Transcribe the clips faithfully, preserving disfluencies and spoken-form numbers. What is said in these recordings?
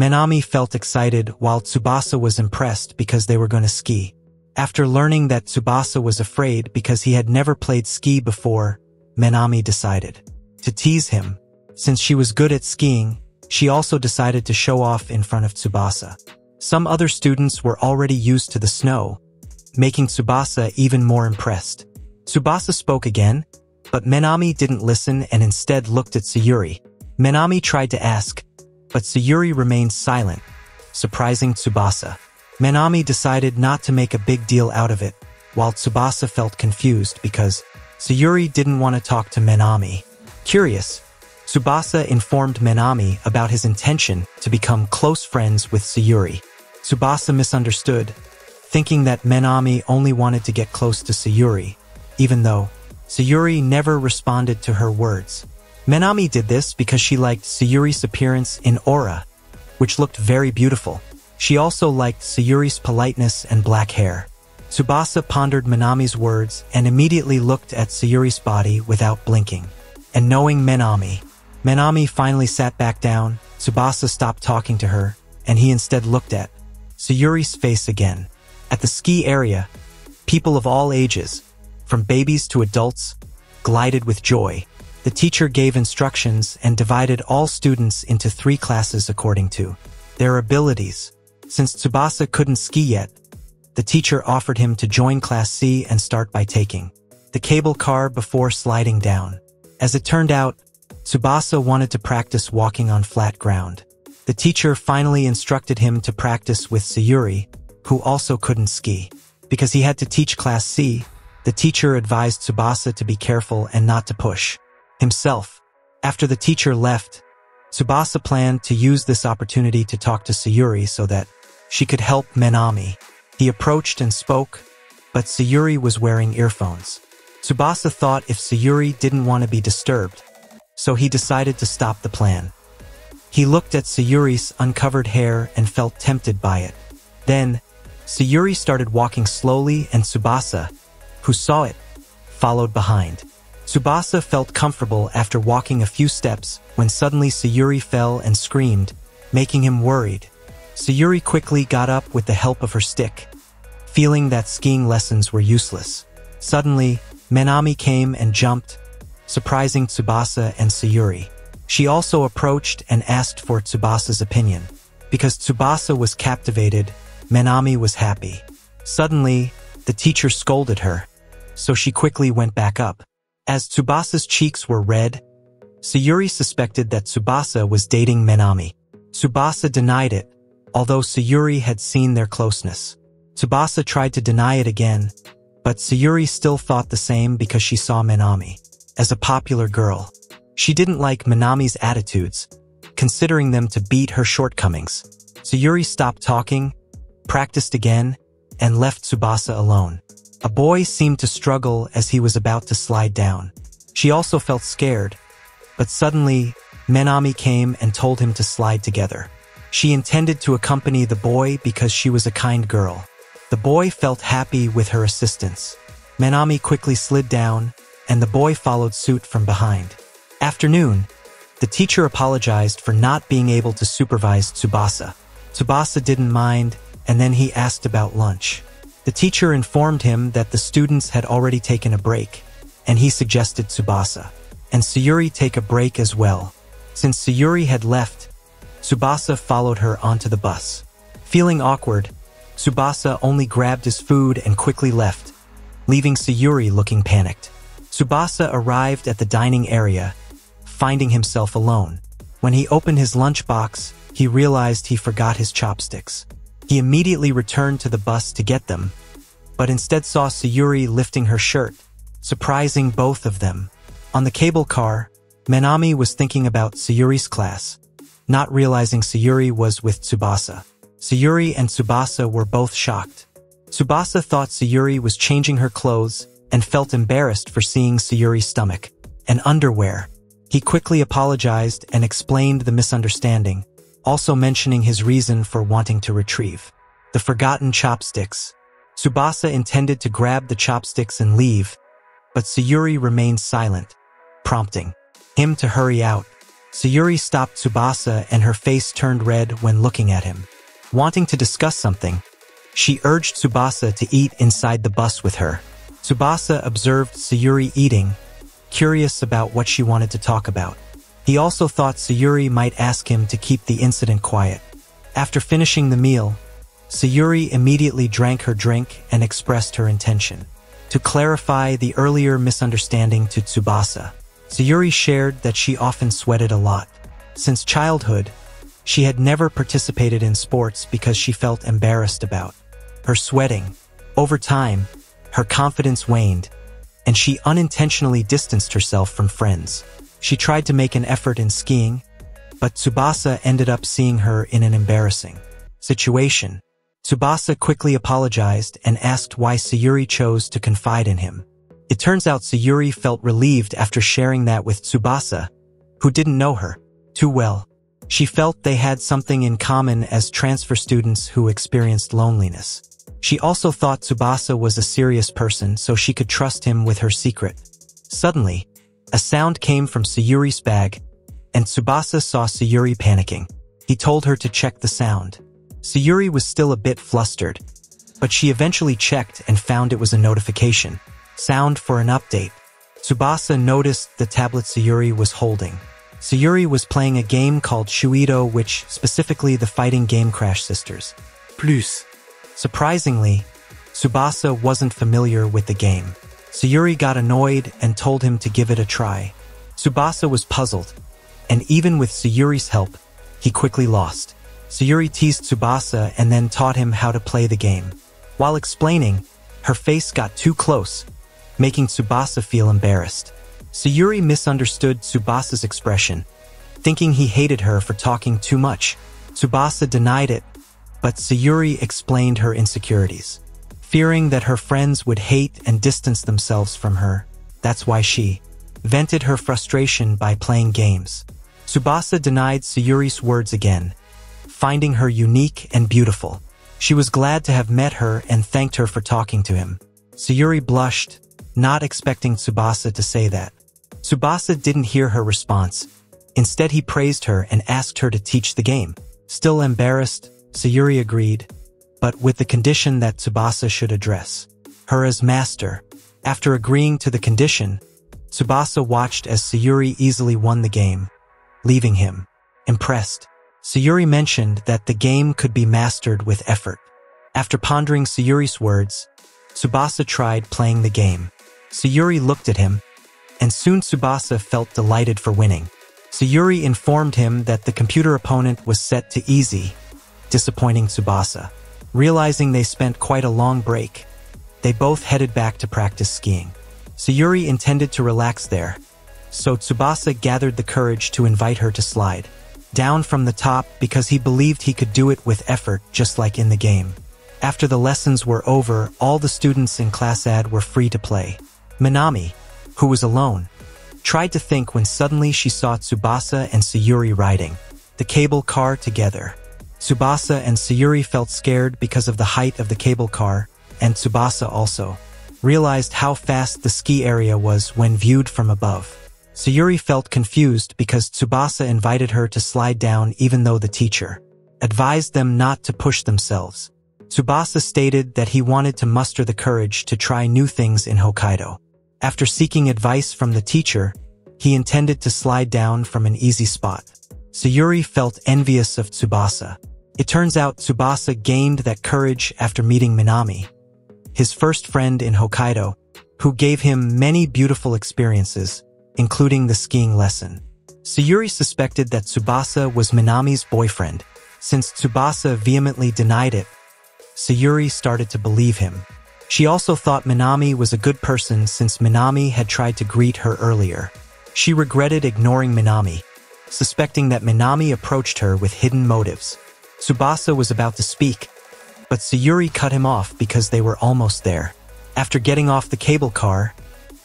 Minami felt excited while Tsubasa was impressed because they were going to ski. After learning that Tsubasa was afraid because he had never played ski before, Minami decided to tease him. Since she was good at skiing, she also decided to show off in front of Tsubasa. Some other students were already used to the snow, making Tsubasa even more impressed. Tsubasa spoke again, but Minami didn't listen and instead looked at Sayuri. Minami tried to ask, but Sayuri remained silent, surprising Tsubasa. Minami decided not to make a big deal out of it, while Tsubasa felt confused because Sayuri didn't want to talk to Minami. Curious, Tsubasa informed Minami about his intention to become close friends with Sayuri. Tsubasa misunderstood, thinking that Minami only wanted to get close to Sayuri, even though Sayuri never responded to her words. Minami did this because she liked Sayuri's appearance in aura, which looked very beautiful. She also liked Sayuri's politeness and black hair. Tsubasa pondered Minami's words and immediately looked at Sayuri's body without blinking. And knowing Minami, Minami finally sat back down. Tsubasa stopped talking to her, and he instead looked at Sayuri's face again. At the ski area, people of all ages, from babies to adults, glided with joy. The teacher gave instructions and divided all students into three classes according to their abilities. Since Tsubasa couldn't ski yet, the teacher offered him to join Class C and start by taking the cable car before sliding down. As it turned out, Tsubasa wanted to practice walking on flat ground. The teacher finally instructed him to practice with Sayuri, who also couldn't ski. Because he had to teach Class C, the teacher advised Tsubasa to be careful and not to push himself. After the teacher left, Tsubasa planned to use this opportunity to talk to Sayuri so that she could help Minami. He approached and spoke, but Sayuri was wearing earphones. Tsubasa thought if Sayuri didn't want to be disturbed, so he decided to stop the plan. He looked at Sayuri's uncovered hair and felt tempted by it. Then, Sayuri started walking slowly and Tsubasa, who saw it, followed behind. Tsubasa felt comfortable after walking a few steps when suddenly Sayuri fell and screamed, making him worried. Sayuri quickly got up with the help of her stick, feeling that skiing lessons were useless. Suddenly, Minami came and jumped, surprising Tsubasa and Sayuri. She also approached and asked for Tsubasa's opinion. Because Tsubasa was captivated, Minami was happy. Suddenly, the teacher scolded her, so she quickly went back up. As Tsubasa's cheeks were red, Sayuri suspected that Tsubasa was dating Minami. Tsubasa denied it, although Sayuri had seen their closeness. Tsubasa tried to deny it again, but Sayuri still thought the same because she saw Minami as a popular girl. She didn't like Minami's attitudes, considering them to beat her shortcomings. Sayuri stopped talking, practiced again, and left Tsubasa alone. A boy seemed to struggle as he was about to slide down. She also felt scared, but suddenly, Minami came and told him to slide together. She intended to accompany the boy because she was a kind girl. The boy felt happy with her assistance. Minami quickly slid down, and the boy followed suit from behind. After noon, the teacher apologized for not being able to supervise Tsubasa. Tsubasa didn't mind, and then he asked about lunch. The teacher informed him that the students had already taken a break, and he suggested Tsubasa and Sayuri take a break as well. Since Sayuri had left, Tsubasa followed her onto the bus. Feeling awkward, Tsubasa only grabbed his food and quickly left, leaving Sayuri looking panicked. Tsubasa arrived at the dining area, finding himself alone. When he opened his lunchbox, he realized he forgot his chopsticks. He immediately returned to the bus to get them, but instead saw Sayuri lifting her shirt, surprising both of them. On the cable car, Minami was thinking about Sayuri's class, not realizing Sayuri was with Tsubasa. Sayuri and Tsubasa were both shocked. Tsubasa thought Sayuri was changing her clothes and felt embarrassed for seeing Sayuri's stomach and underwear. He quickly apologized and explained the misunderstanding, also mentioning his reason for wanting to retrieve the forgotten chopsticks. Tsubasa intended to grab the chopsticks and leave, but Sayuri remained silent, prompting him to hurry out. Sayuri stopped Tsubasa and her face turned red when looking at him. Wanting to discuss something, she urged Tsubasa to eat inside the bus with her. Tsubasa observed Sayuri eating, curious about what she wanted to talk about. He also thought Sayuri might ask him to keep the incident quiet. After finishing the meal, Sayuri immediately drank her drink and expressed her intention to clarify the earlier misunderstanding to Tsubasa. Sayuri shared that she often sweated a lot. Since childhood, she had never participated in sports because she felt embarrassed about her sweating. Over time, her confidence waned, and she unintentionally distanced herself from friends. She tried to make an effort in skiing, but Tsubasa ended up seeing her in an embarrassing situation. Tsubasa quickly apologized and asked why Sayuri chose to confide in him. It turns out Sayuri felt relieved after sharing that with Tsubasa, who didn't know her too well. She felt they had something in common as transfer students who experienced loneliness. She also thought Tsubasa was a serious person, so she could trust him with her secret. Suddenly, a sound came from Sayuri's bag, and Tsubasa saw Sayuri panicking. He told her to check the sound. Sayuri was still a bit flustered, but she eventually checked and found it was a notification. Sound for an update. Tsubasa noticed the tablet Sayuri was holding. Sayuri was playing a game called Shuido, which specifically the fighting game Crash Sisters Plus. Surprisingly, Tsubasa wasn't familiar with the game. Sayuri got annoyed and told him to give it a try. Tsubasa was puzzled, and even with Sayuri's help, he quickly lost. Sayuri teased Tsubasa and then taught him how to play the game. While explaining, her face got too close, making Tsubasa feel embarrassed. Sayuri misunderstood Tsubasa's expression, thinking he hated her for talking too much. Tsubasa denied it, but Sayuri explained her insecurities, fearing that her friends would hate and distance themselves from her. That's why she vented her frustration by playing games. Tsubasa denied Sayuri's words again, finding her unique and beautiful. She was glad to have met her and thanked her for talking to him. Sayuri blushed, not expecting Tsubasa to say that. Tsubasa didn't hear her response. Instead, he praised her and asked her to teach the game. Still embarrassed, Sayuri agreed, but with the condition that Tsubasa should address her as master. After agreeing to the condition, Tsubasa watched as Sayuri easily won the game, leaving him impressed. Sayuri mentioned that the game could be mastered with effort. After pondering Sayuri's words, Tsubasa tried playing the game. Sayuri looked at him, and soon Tsubasa felt delighted for winning. Sayuri informed him that the computer opponent was set to easy, disappointing Tsubasa. Realizing they spent quite a long break, they both headed back to practice skiing. Sayuri intended to relax there, so Tsubasa gathered the courage to invite her to slide down from the top because he believed he could do it with effort, just like in the game. After the lessons were over, all the students in Class A D were free to play. Minami, who was alone, tried to think when suddenly she saw Tsubasa and Sayuri riding the cable car together. Tsubasa and Sayuri felt scared because of the height of the cable car, and Tsubasa also realized how fast the ski area was when viewed from above. Sayuri felt confused because Tsubasa invited her to slide down even though the teacher advised them not to push themselves. Tsubasa stated that he wanted to muster the courage to try new things in Hokkaido. After seeking advice from the teacher, he intended to slide down from an easy spot. Sayuri felt envious of Tsubasa. It turns out Tsubasa gained that courage after meeting Minami, his first friend in Hokkaido, who gave him many beautiful experiences, including the skiing lesson. Sayuri suspected that Tsubasa was Minami's boyfriend. Since Tsubasa vehemently denied it, Sayuri started to believe him. She also thought Minami was a good person since Minami had tried to greet her earlier. She regretted ignoring Minami, suspecting that Minami approached her with hidden motives. Tsubasa was about to speak, but Sayuri cut him off because they were almost there. After getting off the cable car,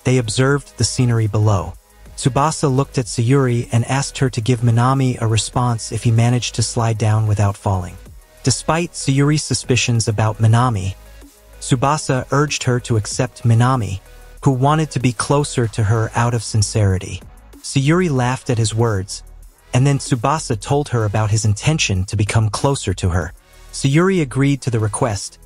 they observed the scenery below. Tsubasa looked at Sayuri and asked her to give Minami a response if he managed to slide down without falling. Despite Sayuri's suspicions about Minami, Tsubasa urged her to accept Minami, who wanted to be closer to her out of sincerity. Sayuri laughed at his words, And then Tsubasa told her about his intention to become closer to her. Sayuri agreed to the request,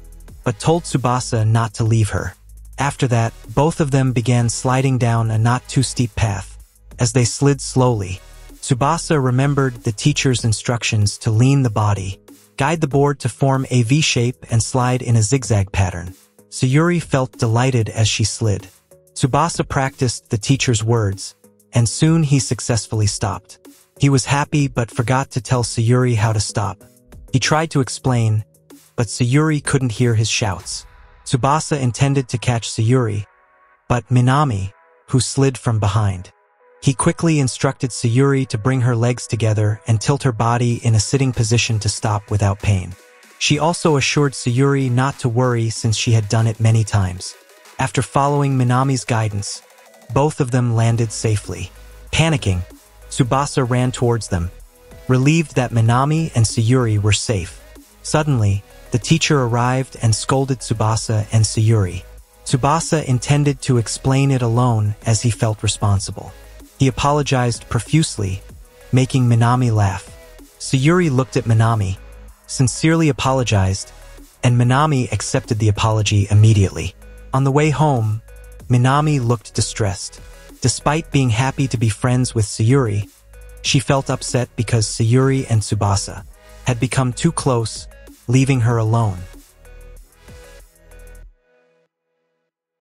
but told Tsubasa not to leave her. After that, both of them began sliding down a not-too-steep path. As they slid slowly, Tsubasa remembered the teacher's instructions to lean the body, guide the board to form a V-shape and slide in a zigzag pattern. Sayuri felt delighted as she slid. Tsubasa practiced the teacher's words, and soon he successfully stopped. He was happy but forgot to tell Sayuri how to stop. He tried to explain, but Sayuri couldn't hear his shouts. Tsubasa intended to catch Sayuri, but Minami, who slid from behind. He quickly instructed Sayuri to bring her legs together and tilt her body in a sitting position to stop without pain. She also assured Sayuri not to worry since she had done it many times. After following Minami's guidance, both of them landed safely. Panicking, Tsubasa ran towards them, relieved that Minami and Sayuri were safe. Suddenly, the teacher arrived and scolded Tsubasa and Sayuri. Tsubasa intended to explain it alone as he felt responsible. He apologized profusely, making Minami laugh. Sayuri looked at Minami, sincerely apologized, and Minami accepted the apology immediately. On the way home, Minami looked distressed. Despite being happy to be friends with Sayuri, she felt upset because Sayuri and Tsubasa had become too close, leaving her alone.